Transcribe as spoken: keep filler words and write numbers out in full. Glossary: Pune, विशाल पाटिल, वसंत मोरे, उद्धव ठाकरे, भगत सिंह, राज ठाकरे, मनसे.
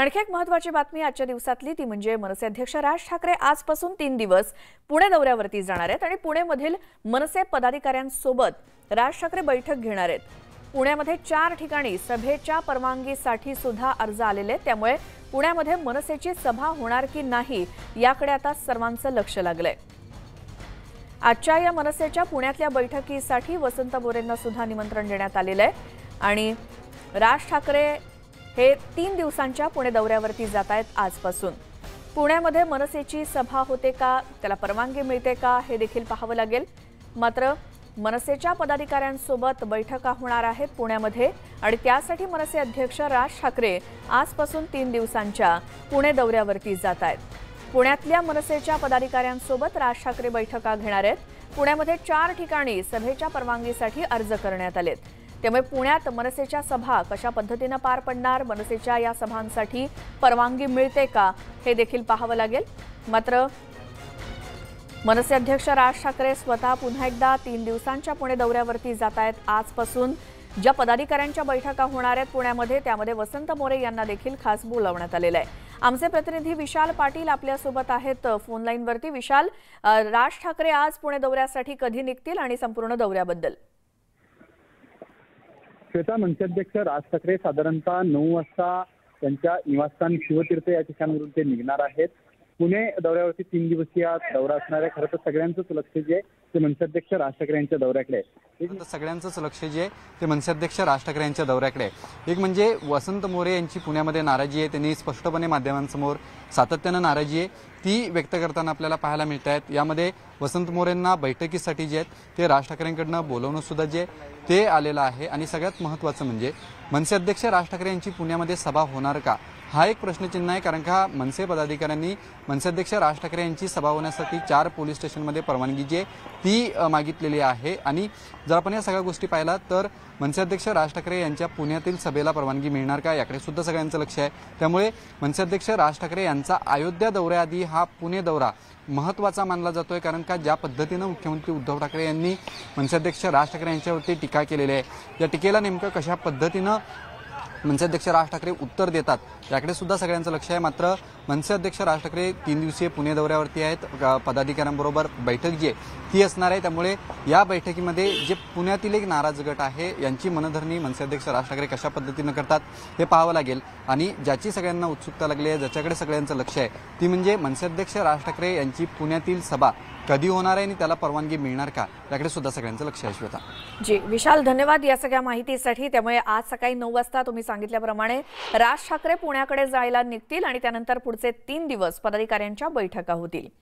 आणखी एक महत्त्वाची बातमी आजच्या दिवसातली ती म्हणजे मनसे अध्यक्ष राज ठाकरे आजपासून तीन दिवस पुणे दौऱ्यावरती जाणार आहेत आणि पुणेमधील मनसे पदाधिकाऱ्यांसोबत राज ठाकरे बैठक घेणार आहेत। पुण्यामध्ये चार ठिकाणी सभेच्या परवानगीसाठी सुद्धा अर्ज आलेले, त्यामुळे पुण्यामध्ये मनसेची सभा होणार की नाही याकडे आता सर्वांचं लक्ष लागलंय। आजच्या या मनसेच्या पुण्यातल्या बैठकीसाठी वसंत मोरेंना सुद्धा निमंत्रण देण्यात आलेलं आहे आणि राज ठाकरे हे तीन दिवसांच्या पुणे दौऱ्यावरती जात आहेत। आजपासून पुण्यामध्ये मनसेची सभा होते का, त्याला परवानगी मिळते का हे देखील पाहावं लागेल। मात्र मनसेच्या पदाधिकाऱ्यांसोबत बैठका होणार आहेत पुण्यामध्ये आणि त्यासाठी मनसे अध्यक्ष राज ठाकरे आजपासून तीन दिवसांच्या पुणे दौऱ्यावरती जात आहेत। पुण्यातल्या मनसेच्या पदाधिकाऱ्यांसोबत राज ठाकरे बैठका घेणार आहेत। पुण्यामध्ये चार ठिकाणी सभेच्या परवानगीसाठी अर्ज करण्यात आलेत, त्यामुळे पुण्यात मनसेच्या सभा कशा पद्धतीने पार पडणार, मनसेच्या या सभांसाठी परवानगी मिळते का हे देखील पाहावं लागेल। मात्र मनसे अध्यक्ष राज ठाकरे स्वतः पुन्हा एकदा तीन दिवसांच्या पुणे दौऱ्यावरती जात आहेत। आजपासून ज्या पदाधिकाऱ्यांच्या बैठका होणार आहेत पुण्यामध्ये त्यामध्ये वसंत मोरे यांना देखील खास बोलवण्यात आलेलं आहे। आमचे प्रतिनिधी विशाल पाटिल आपल्या सोबत आहेत फोन लाइन वरती। विशाल, राज ठाकरे आज पुणे दौऱ्यासाठी कधी निघतील आणि संपूर्ण दौऱ्याबद्दल? श्वेता, मनसे अध्यक्ष राज ठाकरे साधारणतः नऊ वाजता त्यांच्या निवासस्थान शिवतीर्थ या ठिकाणावरून ते निघणार आहेत। पुणे दौऱ्यावरती तीन दिवसीय दौरा असणार आहे। खरं तर सगळ्यांचंच लक्ष जे ते मनसे अध्यक्ष राज ठाकरे यांच्या दौऱ्याकडे आहे, सगळ्यांचंच लक्ष जे ते मनसे अध्यक्ष राज ठाकरे यांच्या दौऱ्याकडे आहे। एक म्हणजे वसंत मोरे यांची पुण्यामध्ये नाराजी आहे, त्यांनी स्पष्टपणे माध्यमांसमोर सातत्यानं नाराजी आहे ती व्यक्त करताना आपल्याला पाहायला मिळत आहेत। यामध्ये वसंत मोरेंना बैठकीसाठी जे आहेत ते राज ठाकरेंकडनं बोलवणं सुद्धा जे ते आलेलं आहे आणि सगळ्यात महत्त्वाचं म्हणजे मनसे अध्यक्ष राज ठाकरे यांची पुण्यामध्ये सभा होणार का हा एक प्रश्नचिन्ह आहे। कारण का मनसे पदाधिकाऱ्यांनी मनसे अध्यक्ष राज ठाकरे यांची सभा होण्यासाठी चार पोलीस स्टेशनमध्ये परवानगी जी ती मागितलेली आहे आणि जर आपण या सगळ्या गोष्टी पाहिला तर मनसे अध्यक्ष राज ठाकरे यांच्या पुण्यातील सभेला परवानगी मिळणार का याकडे सुद्धा सगळ्यांचं लक्ष आहे। त्यामुळे मनसे अध्यक्ष राज ठाकरे यांचा अयोध्या दौऱ्याआधी हा पुणे दौरा महत्त्वाचा मानला जातोय। कारण का ज्या पद्धतीनं मुख्यमंत्री उद्धव ठाकरे यांनी मनसे अध्यक्ष राज ठाकरे यांच्यावरती टीका केलेली आहे या टीकेला नेमकं कशा पद्धतीनं मनसे अध्यक्ष राज ठाकरे उत्तर देतात याकडे सुद्धा सगळ्यांचं लक्ष आहे। मात्र मनसे अध्यक्ष राज ठाकरे तीन दिवसीय पुणे दौऱ्यावरती आहेत, पदाधिकाऱ्यांबरोबर बैठक जी आहे ती असणार आहे। त्यामुळे या बैठकीमध्ये जे पुण्यातील एक नाराज गट आहे यांची मनधरणी मनसे अध्यक्ष राज ठाकरे कशा पद्धतीनं करतात हे पाहावं लागेल आणि ज्याची सगळ्यांना उत्सुकता लागली आहे, ज्याच्याकडे सगळ्यांचं लक्ष आहे ती म्हणजे मनसे अध्यक्ष राज ठाकरे यांची पुण्यातील सभा कधी होणार आहे आणि त्याला परवानगी मिळणार का याकडे सुद्धा सगळ्यांचं लक्ष आहे। श्वेता जी, विशाल धन्यवाद या सगळ्या माहितीसाठी। त्यामुळे आज सकाळी नऊ वाजता तुम्ही सांगितल्याप्रमाणे राज ठाकरे पुण्याकडे जायला निघतील आणि त्यानंतर पुढचे तीन दिवस पदाधिकाऱ्यांच्या बैठका होतील।